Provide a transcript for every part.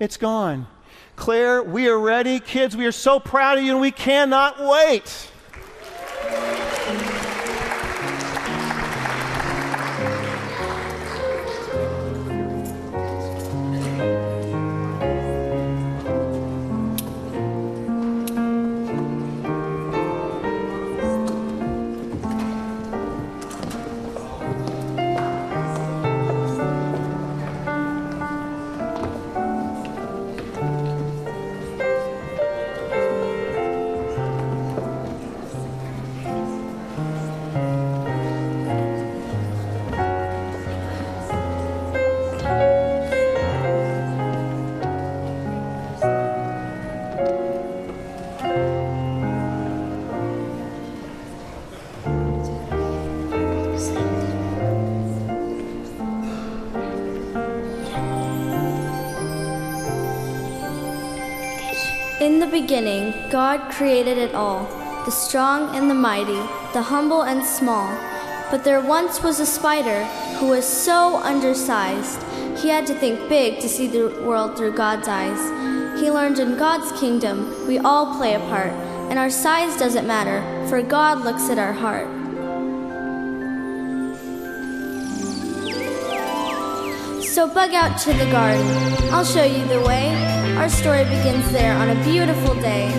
it's gone. Claire, we are ready. Kids, we are so proud of you, and we cannot wait. In the beginning, God created it all, the strong and the mighty, the humble and small. But there once was a spider who was so undersized, he had to think big to see the world through God's eyes. He learned in God's kingdom, we all play a part, and our size doesn't matter, for God looks at our heart. So bug out to the garden, I'll show you the way. Our story begins there on a beautiful day.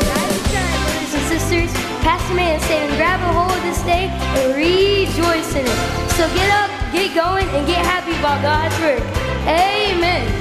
Brothers and sisters, Pastor Mantis saying grab a hold of this day and rejoice in it. So get up, get going, and get happy about God's work. Amen.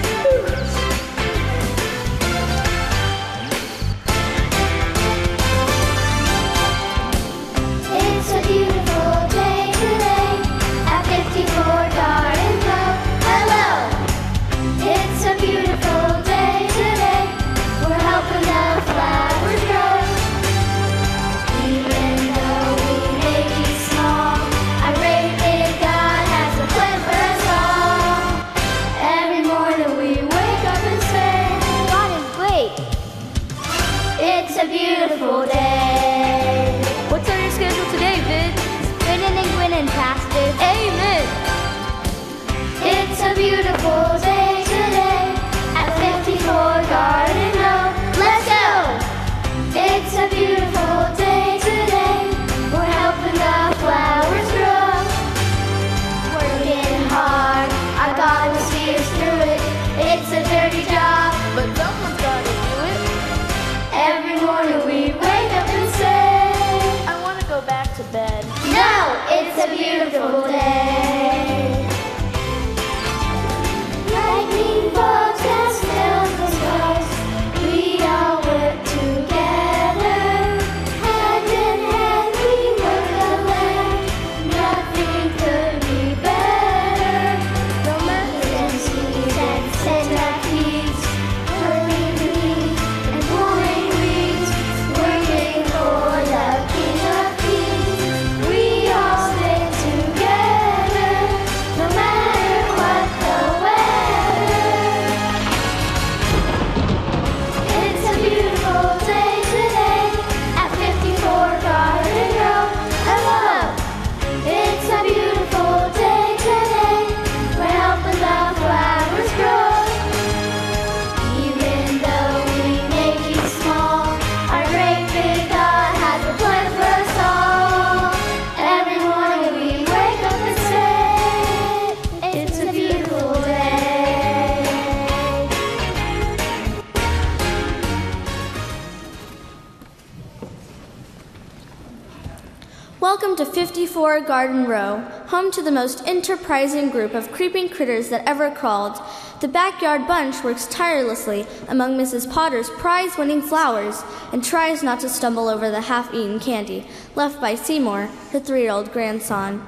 Welcome to 54 Garden Row, home to the most enterprising group of creeping critters that ever crawled. The backyard bunch works tirelessly among Mrs. Potter's prize-winning flowers and tries not to stumble over the half-eaten candy left by Seymour, her 3-year-old grandson.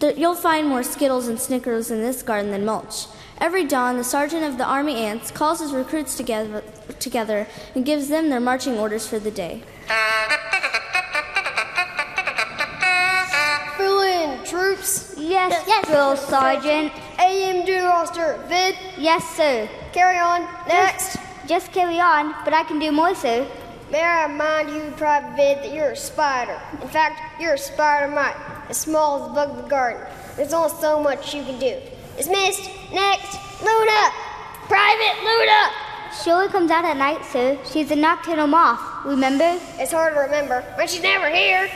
You'll find more Skittles and Snickers in this garden than mulch. Every dawn, the sergeant of the Army Ants calls his recruits together and gives them their marching orders for the day. Troops? Yes, yes, drill sergeant. AMD roster, vid? Yes, sir. Carry on. Next. Just carry on, but I can do more, sir. May I remind you, Private Vid, that you're a spider. In fact, you're a spider mite, as small as a bug in the garden. There's only so much you can do. Dismissed. Next. Luna! Private Luna! She only comes out at night, sir. She's a nocturnal moth, remember? It's hard to remember, but she's never here.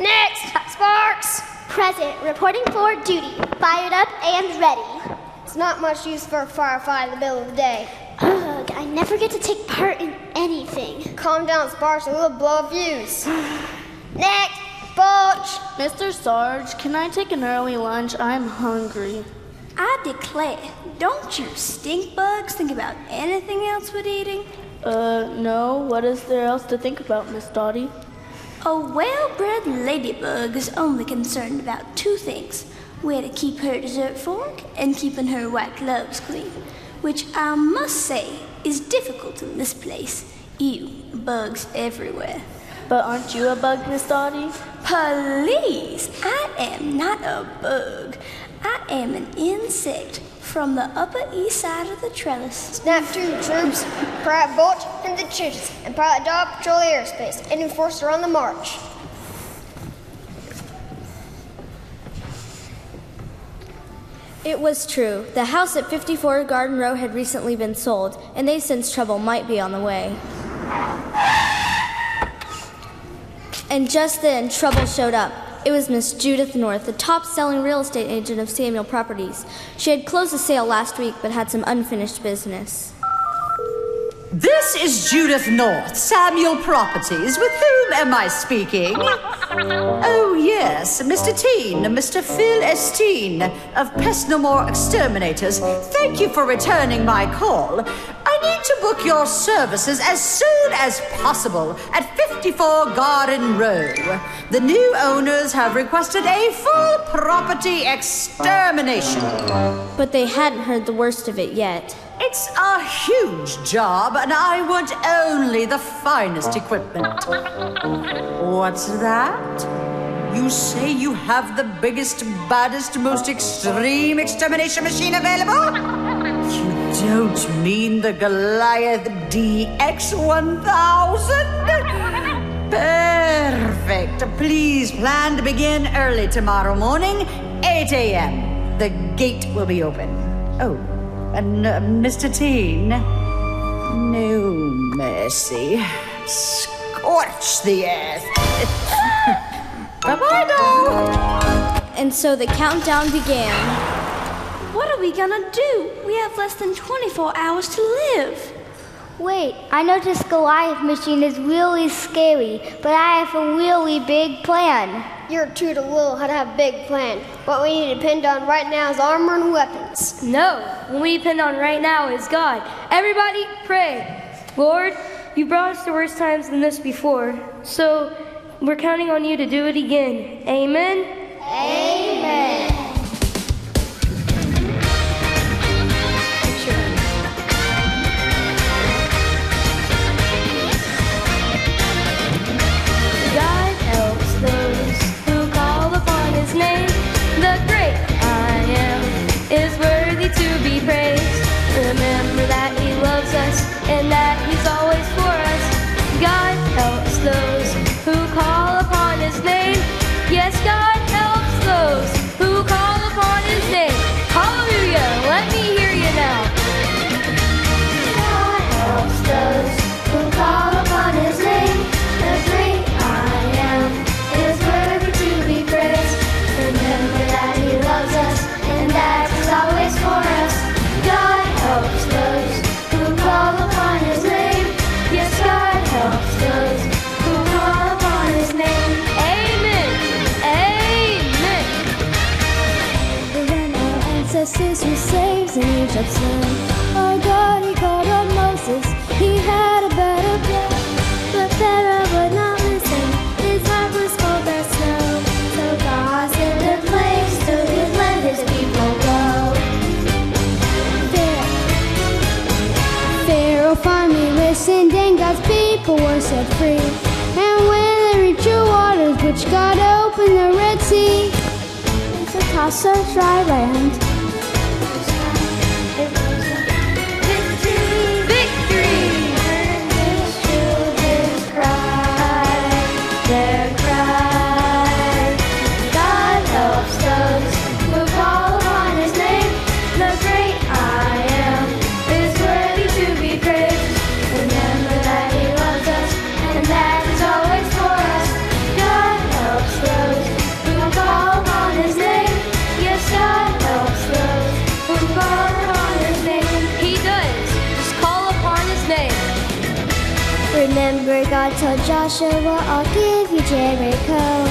Next. Sparks! Present. Reporting for duty. Fired up and ready. It's not much use for a firefly in the middle of the day. Ugh, I never get to take part in anything. Calm down, Sparks, and we'll blow a fuse. Next. Bulge! Mr. Sarge, can I take an early lunch? I'm hungry. I declare, don't you stink bugs think about anything else with eating? No. What is there else to think about, Miss Dottie? A well-bred ladybug is only concerned about two things. Where to keep her dessert fork and keeping her white gloves clean, which I must say is difficult in this place. Ew, bugs everywhere. But aren't you a bug, Miss Dottie? Please! I am not a bug. I am an insect from the upper east side of the trellis. Snap to, troops. Private Bolt and the troops. And Pilot Dog patrol the airspace and enforcer on the march. It was true. The house at 54 Garden Row had recently been sold, and they sensed trouble might be on the way. And just then, trouble showed up. It was Miss Judith North, the top-selling real estate agent of Samuel Properties. She had closed the sale last week, but had some unfinished business. This is Judith North, Samuel Properties. With whom am I speaking? Oh, yes, Mr. Teen, Mr. Phil Esteen of Pest No More Exterminators. Thank you for returning my call. I need to book your services as soon as possible at 54 Garden Row. The new owners have requested a full property extermination. But they hadn't heard the worst of it yet. It's a huge job, and I want only the finest equipment. What's that? You say you have the biggest, baddest, most extreme extermination machine available? You don't mean the Goliath DX1000? Perfect. Please plan to begin early tomorrow morning, 8 a.m. The gate will be open. Oh, and Mr. Teen? No mercy. Scorch the earth. Bye-bye now! And so the countdown began. What are we gonna do? We have less than 24 hours to live. Wait, I know this Goliath machine is really scary, but I have a really big plan. You're too little how to have a big plan. What we need to depend on right now is armor and weapons. No, what we depend on right now is God. Everybody, pray. Lord, you brought us to worse times than this before, so we're counting on you to do it again. Amen? Amen. God helps those who call upon his name. The great I am is worthy to be praised. Remember that he loves us and that he's always for us. God helps those who call upon his name. Yes, God helps those who call upon his name. Hallelujah, let me hear you now. God helps those who call upon his name. The great I am is worthy to be praised. Remember that he loves us and that he's always for us. God helps those who call upon his name. Yes, God helps those who saves and Egypt's land. Our God, he called on Moses. He had a better plan, but Pharaoh would not listen. His heart was cold as snow. So God sent a place to his land, his people go. Pharaoh finally listened, and God's people were set free. And when they reached the waters, which God opened the Red Sea, it's across the dry land. Their cry. God helps those who Remember, God told Joshua, I'll give you Jericho.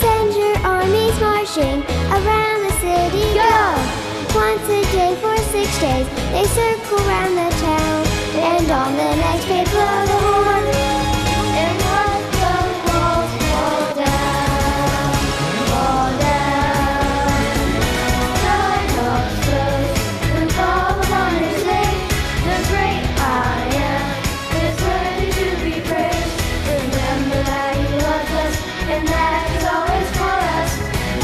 Send your armies marching around the city, go! Once a day for 6 days, they circle round the town. And on the next day, blow the horn, and let the walls fall down, fall down. The rock rose when Paul on his way, the great I am, is worthy to be praised. Remember that he loves us, and that he's always for us.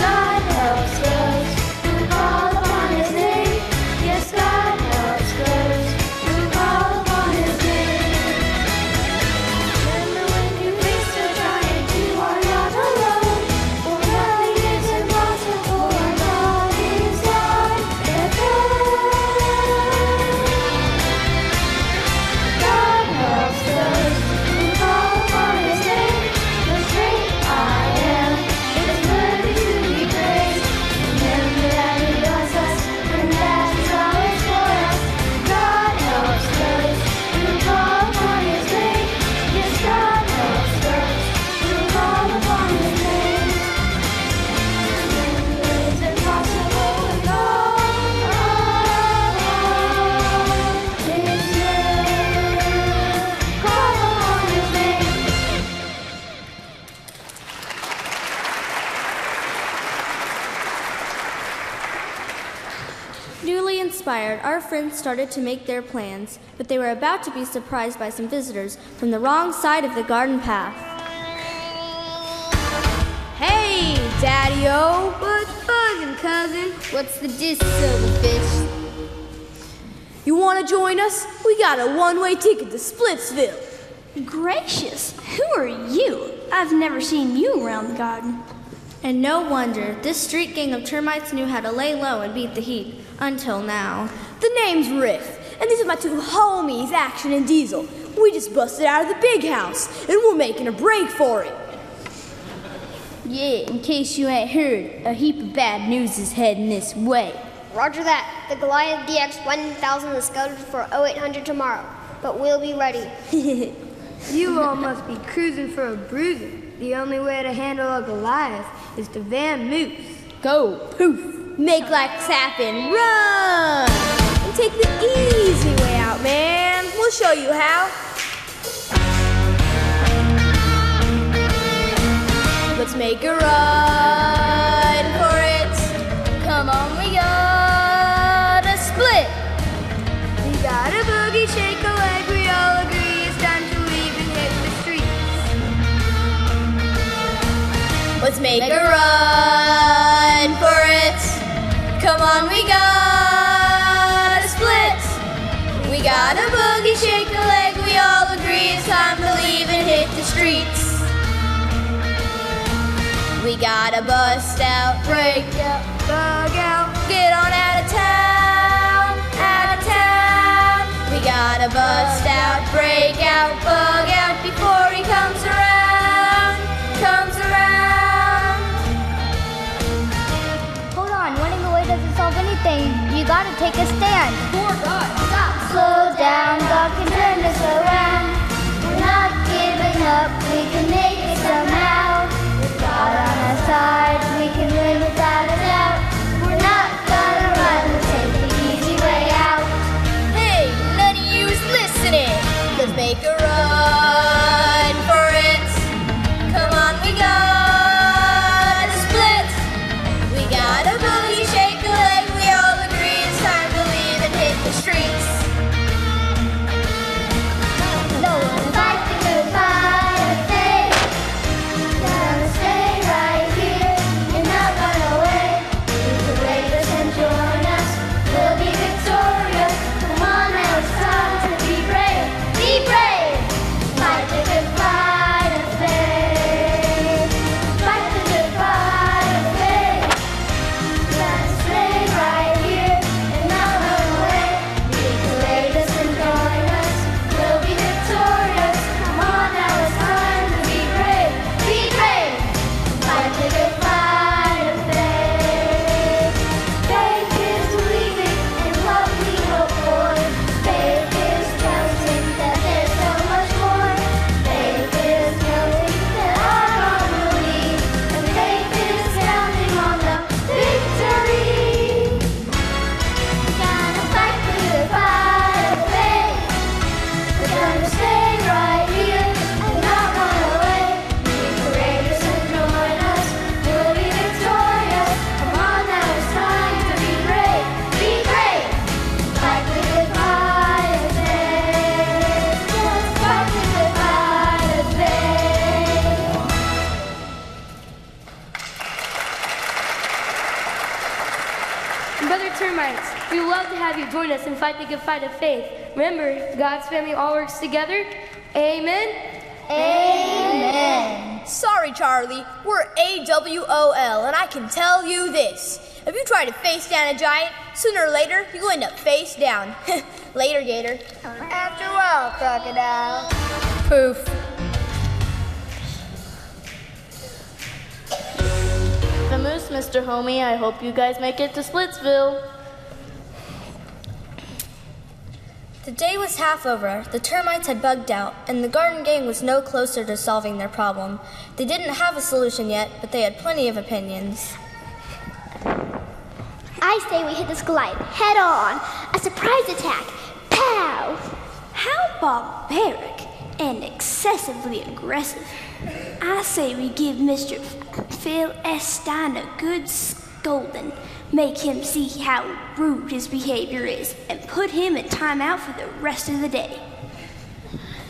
God helps us who call upon his name. Yes, God helps us who call upon his name. Remember when you face a giant, you are not alone. For nothing is impossible, our God is God. God helps us who call upon his name. The great I am is worthy to be praised. Remember that he loves us and that he's always for us. God helps us who call upon his name. Yes, God helps us who call upon his name. Remember it's impossible with God is good. Call upon his name. Newly inspired, our friends started to make their plans, but they were about to be surprised by some visitors from the wrong side of the garden path. Hey, Daddy-o! What's buggin', cousin? What's the diss, silverfish? You want to join us? We got a one-way ticket to Splitsville. Gracious, who are you? I've never seen you around the garden. And no wonder, this street gang of termites knew how to lay low and beat the heat. Until now. The name's Riff, and these are my two homies, Action and Diesel. We just busted out of the big house, and we're making a break for it. Yeah, in case you ain't heard, a heap of bad news is heading this way. Roger that. The Goliath DX1000 is scheduled for 0800 tomorrow, but we'll be ready. You all must be cruising for a bruising. The only way to handle a Goliath is to van moose. Go, poof, make like sap and run! And take the easy way out, man. We'll show you how. Let's make a run for it. Come on, we gotta split. We gotta boogie, shake a leg, we all agree it's time to leave and hit the streets. Let's make a run for it. Come on, we gotta split. We gotta boogie, shake a leg, we all agree it's time to leave and hit the streets. We gotta bust out, break out, bug out, get on out of town, out of town. We gotta bust out, break out, bug out before he comes around, comes around. Hold on, running away doesn't solve anything. You gotta take a stand. Poor God, stop. Slow down, God can turn this around. We're not giving up, we can make it somehow. With God on our side, we can win without a doubt. We're not gonna run, we'll take the easy way out. Hey, none of you is listening. Let's make a run for it. Come on, we gotta split. We gotta boogie, shake a leg. We all agree it's time to leave and hit the streets. Alliance. We would love to have you join us and fight the good fight of faith. Remember, God's family all works together. Amen. Amen. Sorry, Charlie. We're AWOL, and I can tell you this. If you try to face down a giant, sooner or later, you'll end up face down. Later, Gator. After a while, Crocodile. Poof. The Moose, Mr. Homie, I hope you guys make it to Splitsville. The day was half over, the termites had bugged out, and the garden gang was no closer to solving their problem. They didn't have a solution yet, but they had plenty of opinions. I say we hit this Goliath head on. A surprise attack. Pow! How barbaric and excessively aggressive. I say we give Mr. Phil S. Stein a good scolding. Make him see how rude his behavior is and put him in timeout for the rest of the day.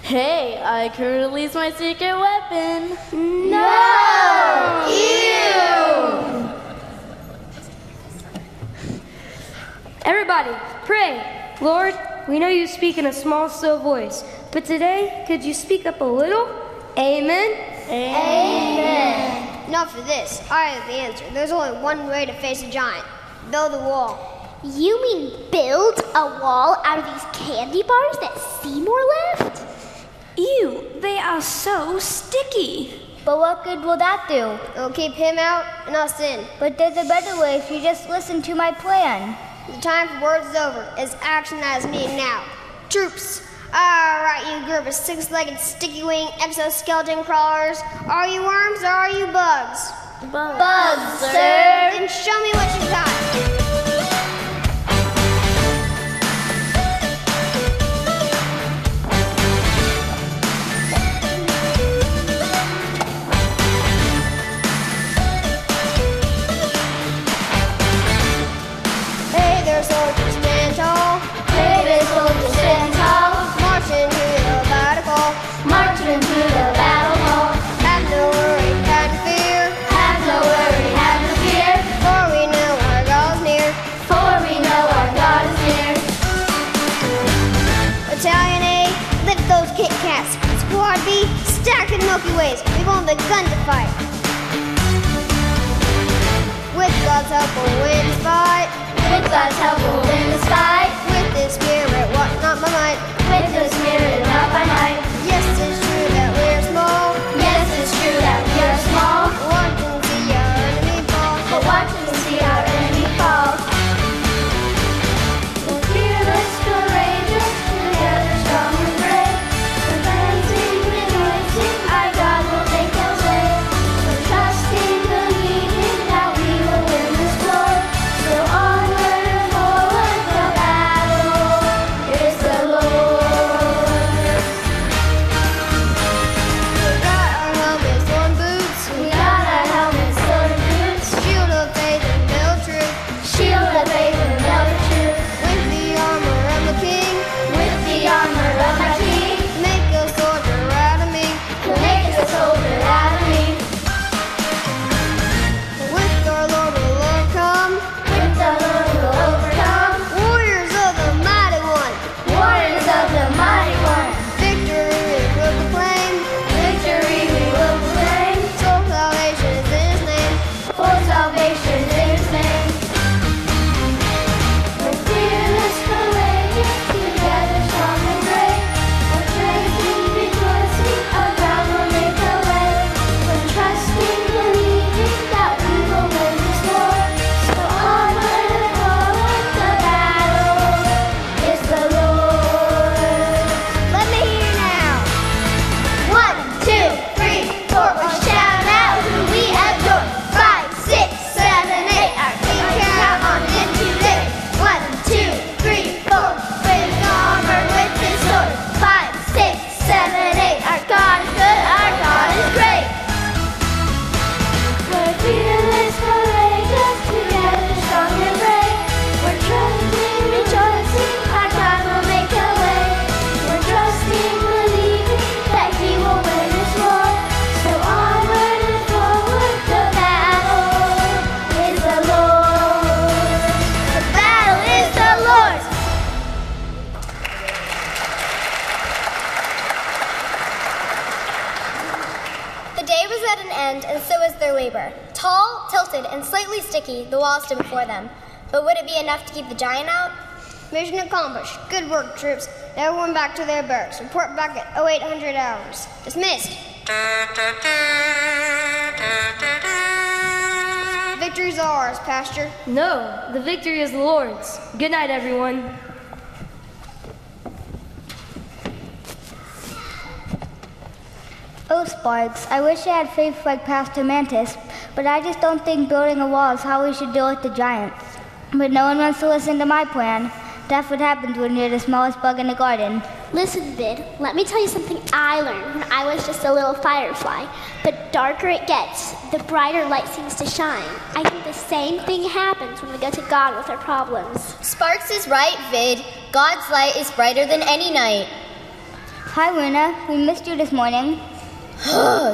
Hey, I can release my secret weapon. No! Ew! Everybody, pray. Lord, we know you speak in a small, still voice, but today, could you speak up a little? Amen? Amen. Not for this. I have the answer. There's only one way to face a giant. Build a wall. You mean build a wall out of these candy bars that Seymour left? Ew, they are so sticky. But what good will that do? It'll keep him out and us in. But there's a better way if you just listen to my plan. The time for words is over. It's action that is needed now. Troops! Alright, you group of six-legged, sticky-wing, exoskeleton crawlers. Are you worms or are you bugs? Bugs. Bugs, sir. Then show me what you got. Hey there, soldiers, stand tall. Hey there, soldiers, stand tall. Marching through the battle hall. Marching through the battle hall. Have no worry, have no fear. Have no worry, have no fear. For we know our God is near. For we know our God is near. Battalion A, lift those Kit Kats. Squad B, stack the Milky Ways. We've only begun to fight. With God's help, we'll win this fight. With God's help, we'll win this fight. With this spirit, what not my might. With the spirit of our night. Yes, it's true that we're small. Yes, it's true that we are small. Watch and see our enemy fall. But watch and see our enemy fall. We're fearless, courageous, together strong and brave. We're dancing, rejoicing, our God will take us away. We're trusting, believing that we will win this war. So onward and forward, the battle is the Lord. Salvation is in His name. day was at an end, and so was their labor. Tall, tilted, and slightly sticky, the wall stood before them. But would it be enough to keep the giant out? Mission accomplished. Good work, troops. Everyone back to their barracks. Report back at 0800 hours. Dismissed. The victory's ours, Pastor. No, the victory is the Lord's. Good night, everyone. Oh, Sparks, I wish I had faith like Pastor Mantis, but I just don't think building a wall is how we should deal with the giants. But no one wants to listen to my plan. That's what happens when you're the smallest bug in the garden. Listen, Vid, let me tell you something I learned when I was just a little firefly. The darker it gets, the brighter light seems to shine. I think the same thing happens when we go to God with our problems. Sparks is right, Vid. God's light is brighter than any night. Hi, Luna. We missed you this morning.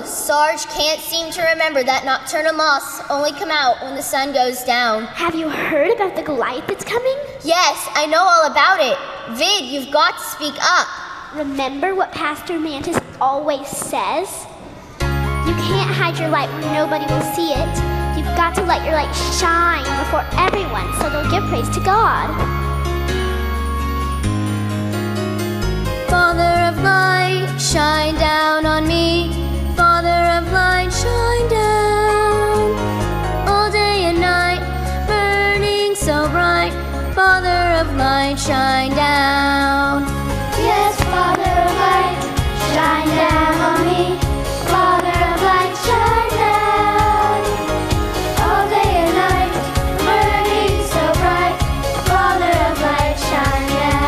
Sarge can't seem to remember that nocturnal moths only come out when the sun goes down. Have you heard about the Goliath that's coming? Yes, I know all about it. Vid, you've got to speak up. Remember what Pastor Mantis always says? You can't hide your light where nobody will see it. You've got to let your light shine before everyone so they'll give praise to God. Father of light, shine down on me. Father of light, shine down. All day and night, burning so bright. Father of light, shine down. Yes, Father of light, shine down on me. Father of light, shine down. All day and night, burning so bright. Father of light, shine down.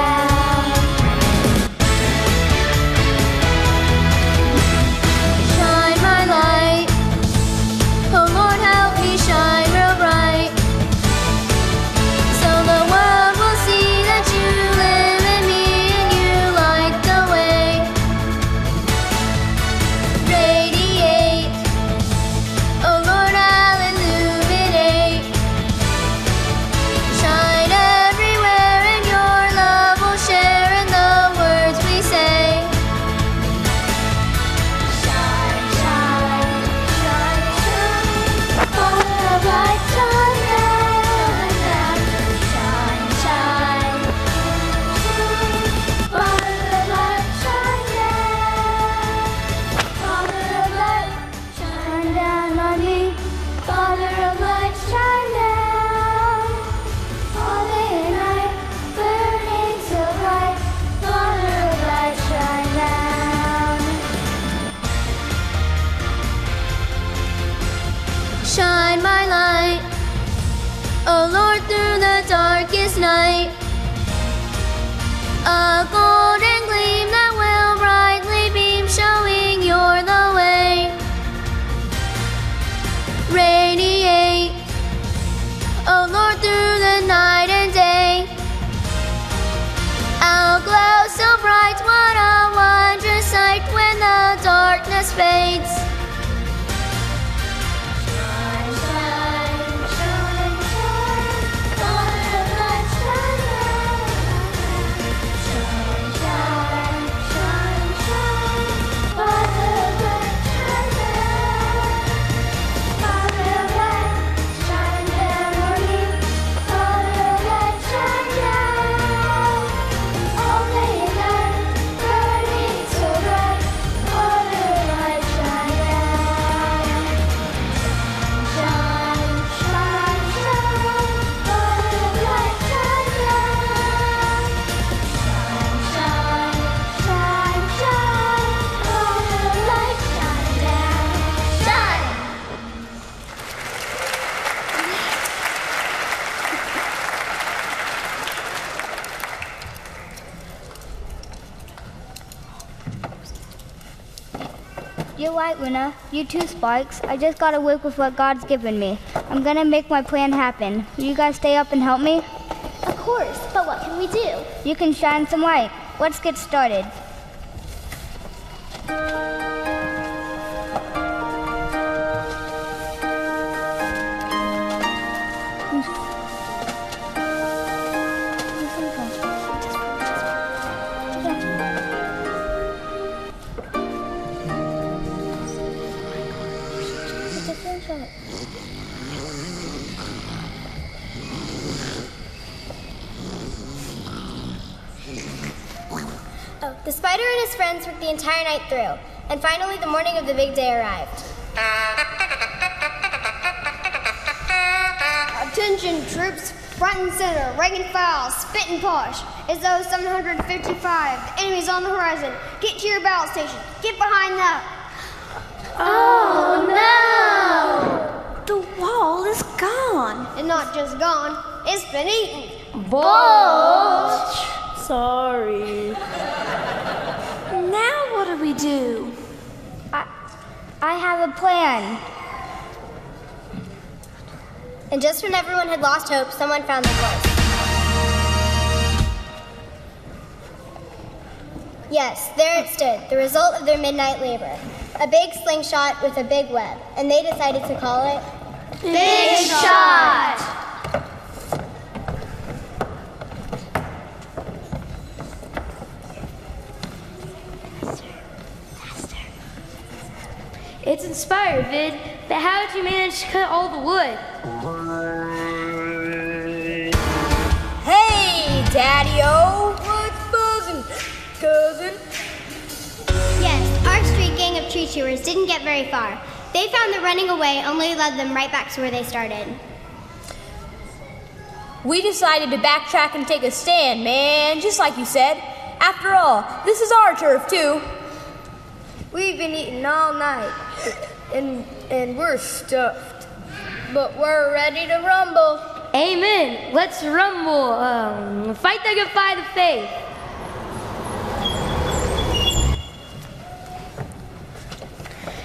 A golden gleam that will brightly beam, showing you're the way. Radiate, oh Lord, through the night and day. I'll glow so bright, what a wondrous sight when the darkness fades. You're right, Luna. You too, Sparks. I just gotta work with what God's given me. I'm gonna make my plan happen. Will you guys stay up and help me? Of course, but what can we do? You can shine some light. Let's get started. that? Oh, the spider and his friends worked the entire night through, and finally the morning of the big day arrived. Attention troops, front and center, rank and file, spit and polish. It's 0755. The enemy's on the horizon. Get to your battle station. Get behind that. Oh no! The wall is gone. And not just gone, it's been eaten. But sorry. Now what do we do? I have a plan. And just when everyone had lost hope, someone found their voice. Yes, there it stood, the result of their midnight labor. A big slingshot with a big web, and they decided to call it... Big Shot! Faster, faster. It's inspired, Vid, but how did you manage to cut all the wood? Hey, Daddy-o! What's buzzin', cousin? Yes, our street gang of tree chewers didn't get very far. They found that running away only led them right back to where they started. We decided to backtrack and take a stand, man, just like you said. After all, this is our turf, too. We've been eating all night, and we're stuffed. But we're ready to rumble. Amen. Let's rumble. Fight the good fight of faith.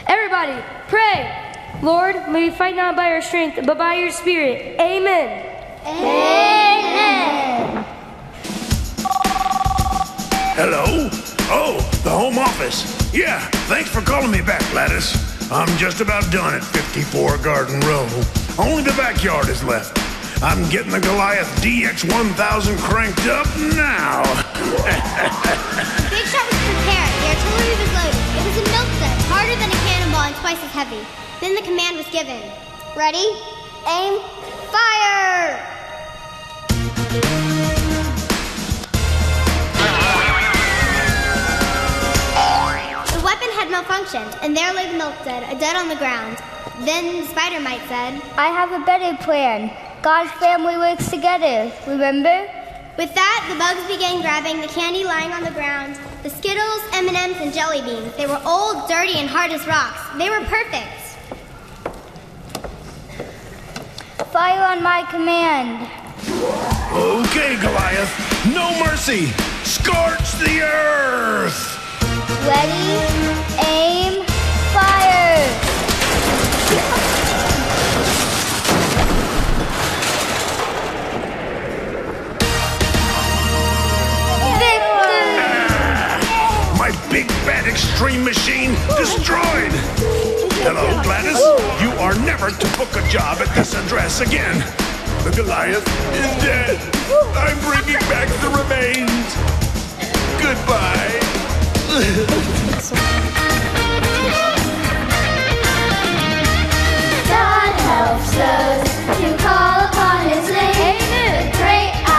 Everybody, pray. Lord, may we fight not by our strength, but by your Spirit. Amen. Amen. Hello? Oh, the Home Office. Yeah, thanks for calling me back, Gladys. I'm just about done at 54 Garden Row. Only the backyard is left. I'm getting the Goliath DX1000 cranked up now. Big Shot was prepared. The artillery was loaded. It was a milk set, harder than a cannonball and twice as heavy. Then the command was given. Ready, aim, fire! Malfunctioned, and there lay the milk dud, dead on the ground. Then the spider mite said, I have a better plan. God's family works together, remember? With that, the bugs began grabbing the candy lying on the ground, the Skittles, M&Ms, and jelly beans. They were old, dirty, and hard as rocks. They were perfect. Fire on my command. Okay, Goliath, no mercy. Scorch the earth. Ready, aim, fire! Victory! Ah, my big bad extreme machine destroyed! Hello, Gladys. You are never to book a job at this address again. The Goliath is dead. I'm bringing back the remains. Goodbye. God helps those who call upon his name. Amen. The great I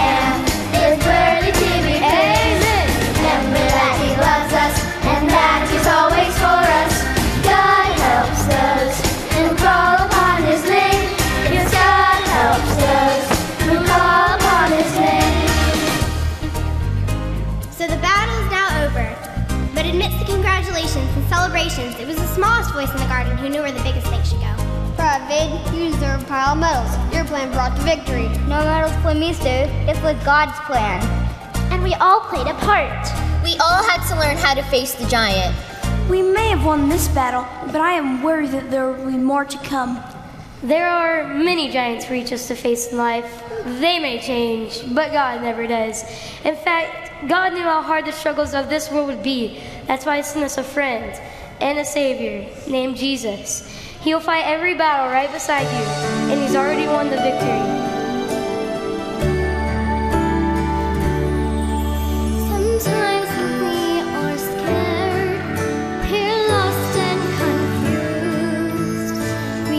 am is worthy to be praised. Amen. Remember that he loves us and that he's always for us. God helps those who call upon his name. Yes, God helps those who call upon his name. So the battle's now over. But amidst the congratulations and celebrations, it was the smallest voice in the garden who knew where the biggest thing should go. Proud Vid, you deserve a pile of medals. Your plan brought to victory. No medals for me, sir. It was God's plan. And we all played a part. We all had to learn how to face the giant. We may have won this battle, but I am worried that there will be more to come. There are many giants for each of us to face in life. They may change, but God never does. In fact, God knew how hard the struggles of this world would be. That's why he sent us a friend and a savior named Jesus. He'll fight every battle right beside you, and he's already won the victory. Sometimes we are scared, we're lost and confused. We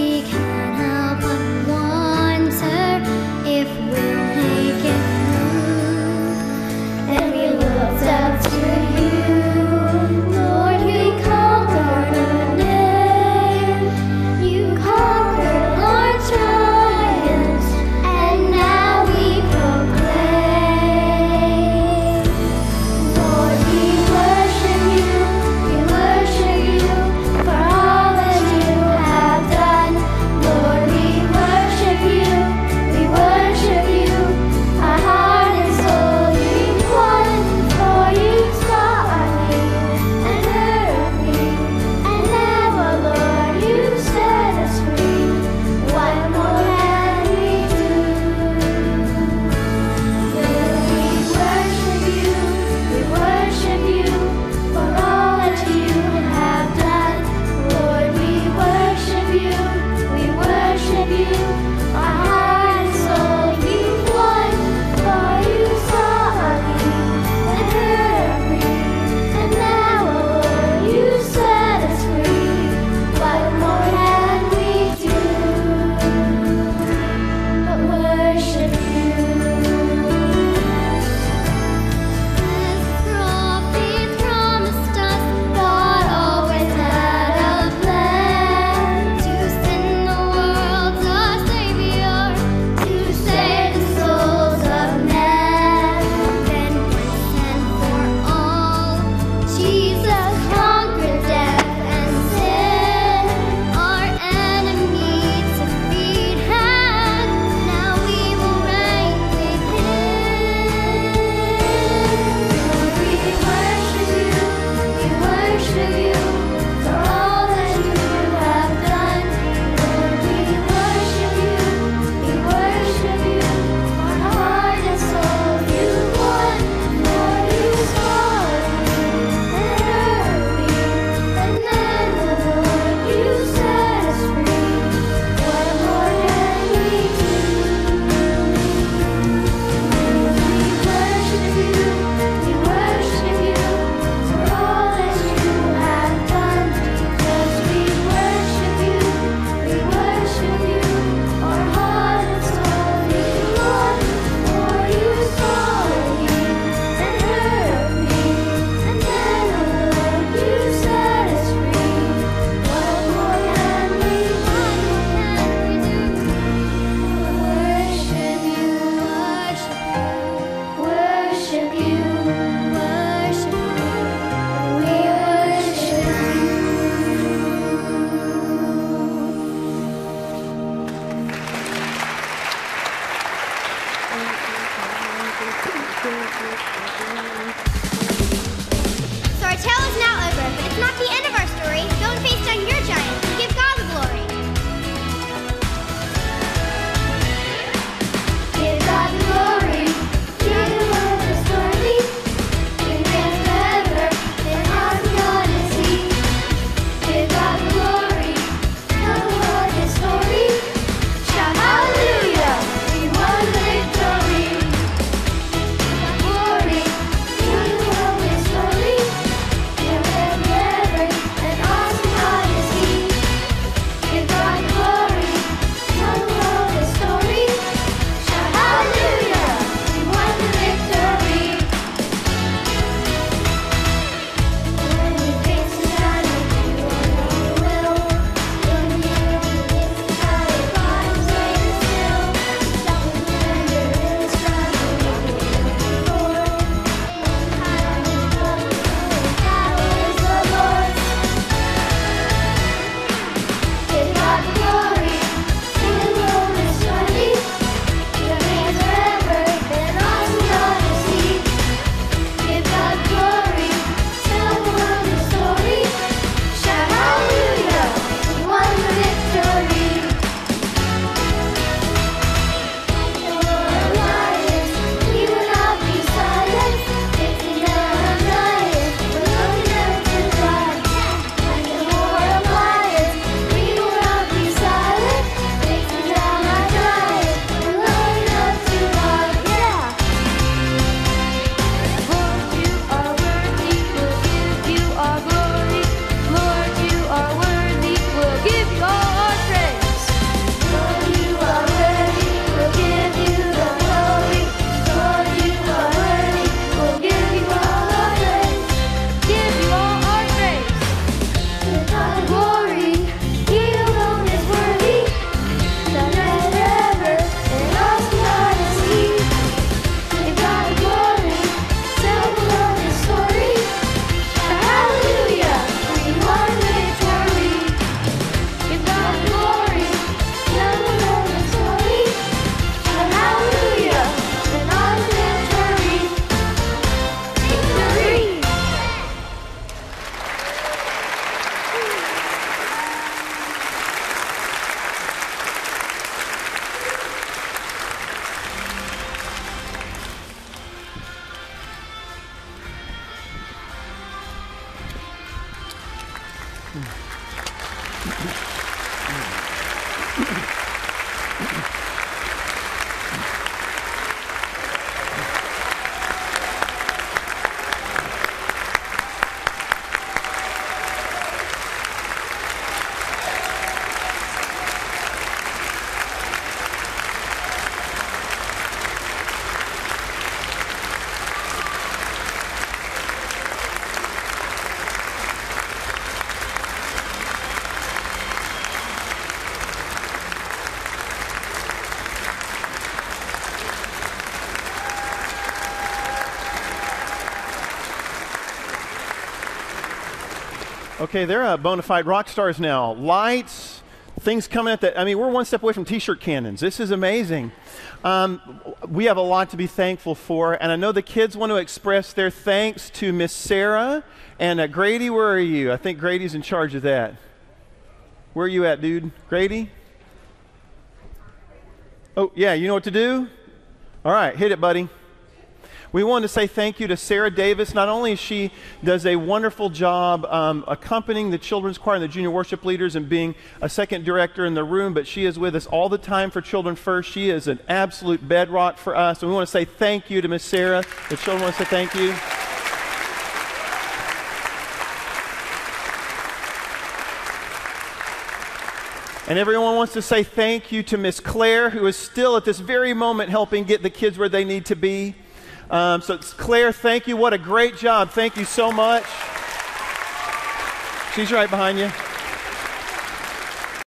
Okay, they're bona fide rock stars now. Lights, things coming at that. I mean, we're one step away from t-shirt cannons. This is amazing. We have a lot to be thankful for, and I know the kids want to express their thanks to Miss Sarah. And Grady, where are you? I think Grady's in charge of that. Where are you at, dude? Grady? Oh, yeah, you know what to do? All right, hit it, buddy. We want to say thank you to Sara Davis. Not only she does a wonderful job accompanying the children's choir and the junior worship leaders and being a second director in the room, but she is with us all the time for Children First. She is an absolute bedrock for us. And we want to say thank you to Miss Sara. The children want to say thank you. And everyone wants to say thank you to Miss Claire, who is still at this very moment helping get the kids where they need to be. So it's Claire, thank you. What a great job. Thank you so much. She's right behind you.